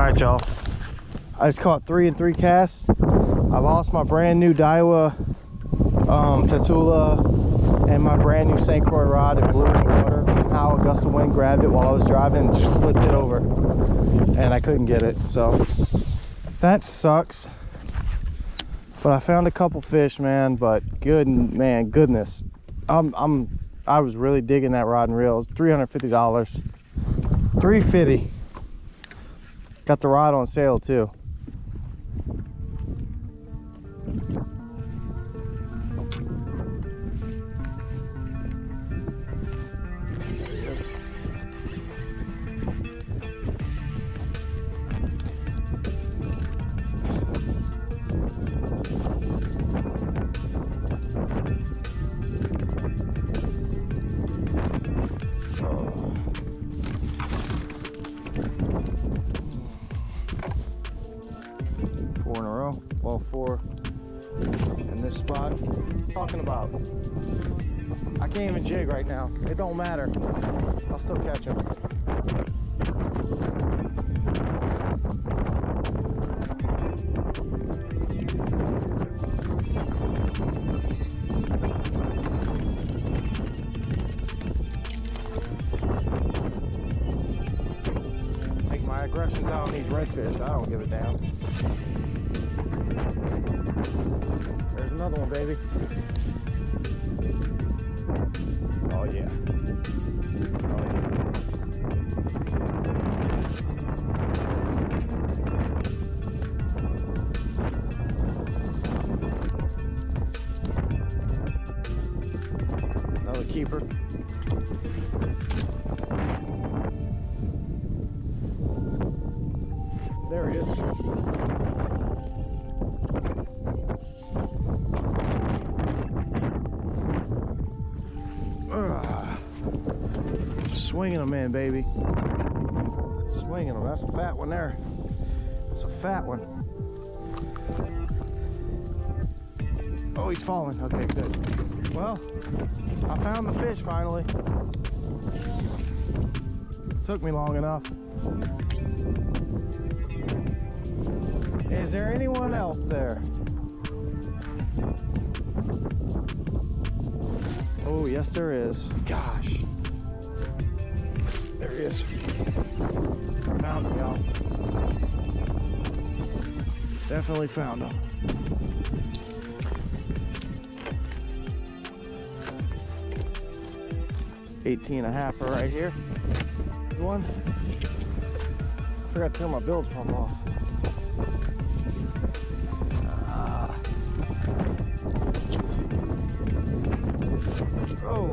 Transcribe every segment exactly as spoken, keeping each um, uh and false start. All right, y'all, I just caught three and three casts. I lost my brand new Daiwa um, Tatula and my brand new St Croix rod. It blew in the water. Somehow a gust of wind grabbed it while I was driving and just flipped it over, and I couldn't get it, so that sucks. But I found a couple fish, man. But good, man, goodness, I'm, I'm, I was really digging that rod and reel. It's three hundred fifty dollars, three fifty. Got the rod on sale too. Four in this spot. Talking about, I can't even jig right now. It don't matter. I'll still catch him. Take my aggressions out on these redfish. I don't give a damn. There's another one, baby. Oh yeah. Oh yeah. Another keeper. There he is. Swinging them in, baby. Swinging them. That's a fat one there. That's a fat one. Oh, he's falling. Okay, good. Well, I found the fish finally. Took me long enough. Is there anyone else there? Oh, yes, there is. Gosh. There he is. Found him, y'all. Definitely found him. eighteen and a half right here. One. I forgot to turn my bilge pump off. Uh, oh.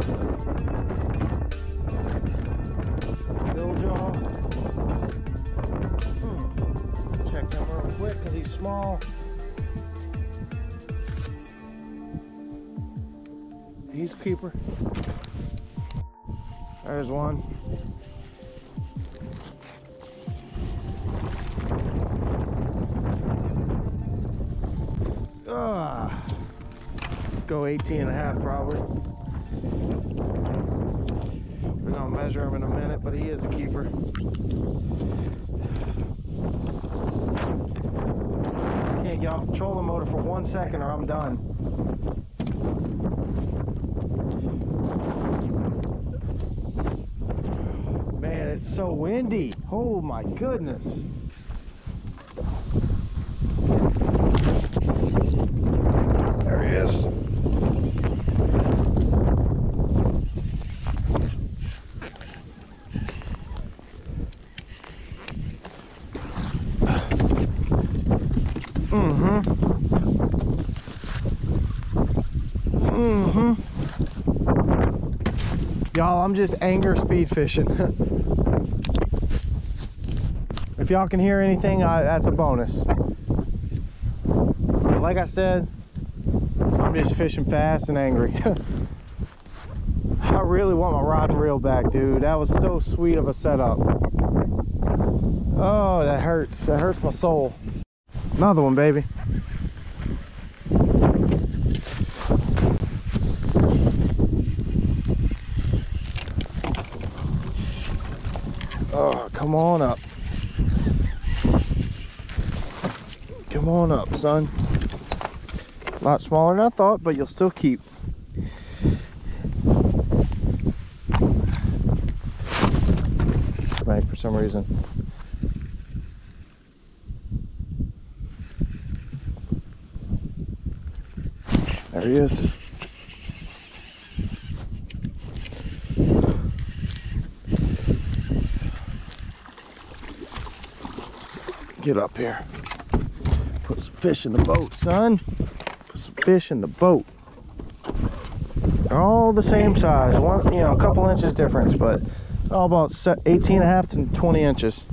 Hmm. Check him real quick because he's small. He's a keeper. There's one. Ah, go eighteen and a half probably. We're gonna measure him in a minute, but he is a keeper. Can't get off the trolling motor for one second or I'm done. Man, it's so windy. Oh my goodness. There he is. Y'all, I'm just anger speed fishing. If y'all can hear anything, I, that's a bonus. But like I said, I'm just fishing fast and angry. I really want my rod and reel back, dude. That was so sweet of a setup. Oh, that hurts. That hurts my soul. Another one, baby. Oh, come on up. Come on up, son. A lot smaller than I thought, but you'll still keep. Right, for some reason. There he is. Get up here. Put some fish in the boat, son. Put some fish in the boat. They're all the same size. One, you know, a couple inches difference, but all about eighteen and a half to twenty inches.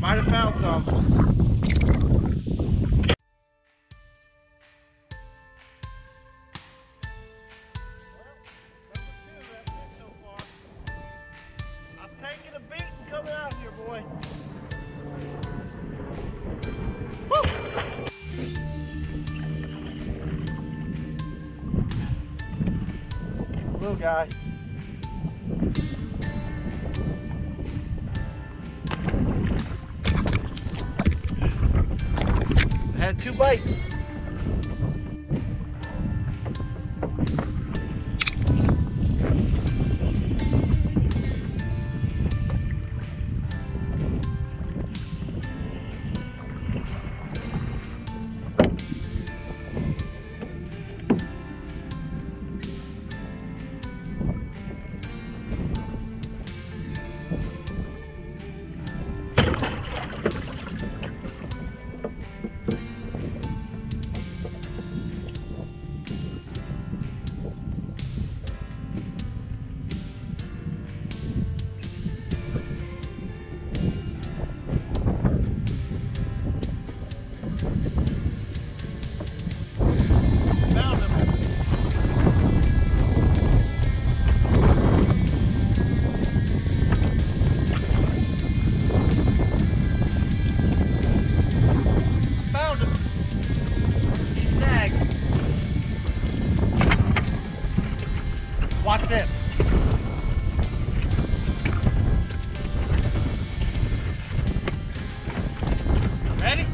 Might have found some. I'm taking a beating coming out here, boy. Woo! Little guy. Had two bites. Watch this. Ready?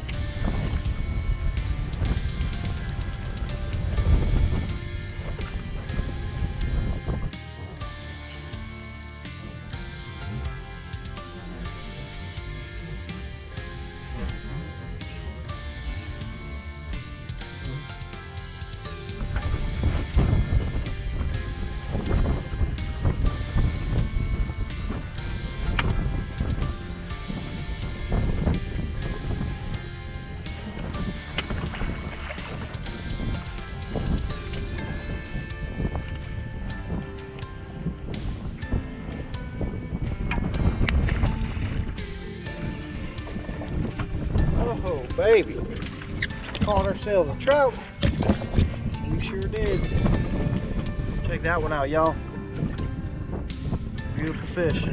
Baby, caught ourselves a trout. We sure did. Check that one out, y'all. Beautiful fish.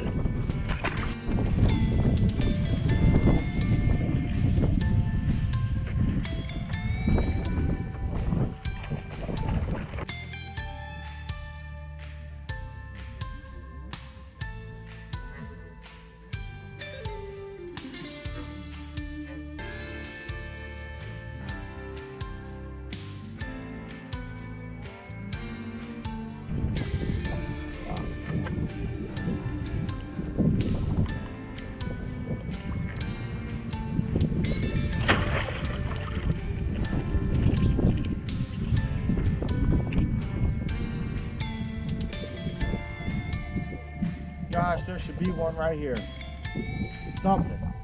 Gosh, there should be one right here. Something.